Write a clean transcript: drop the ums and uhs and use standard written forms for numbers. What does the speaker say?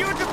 beautiful.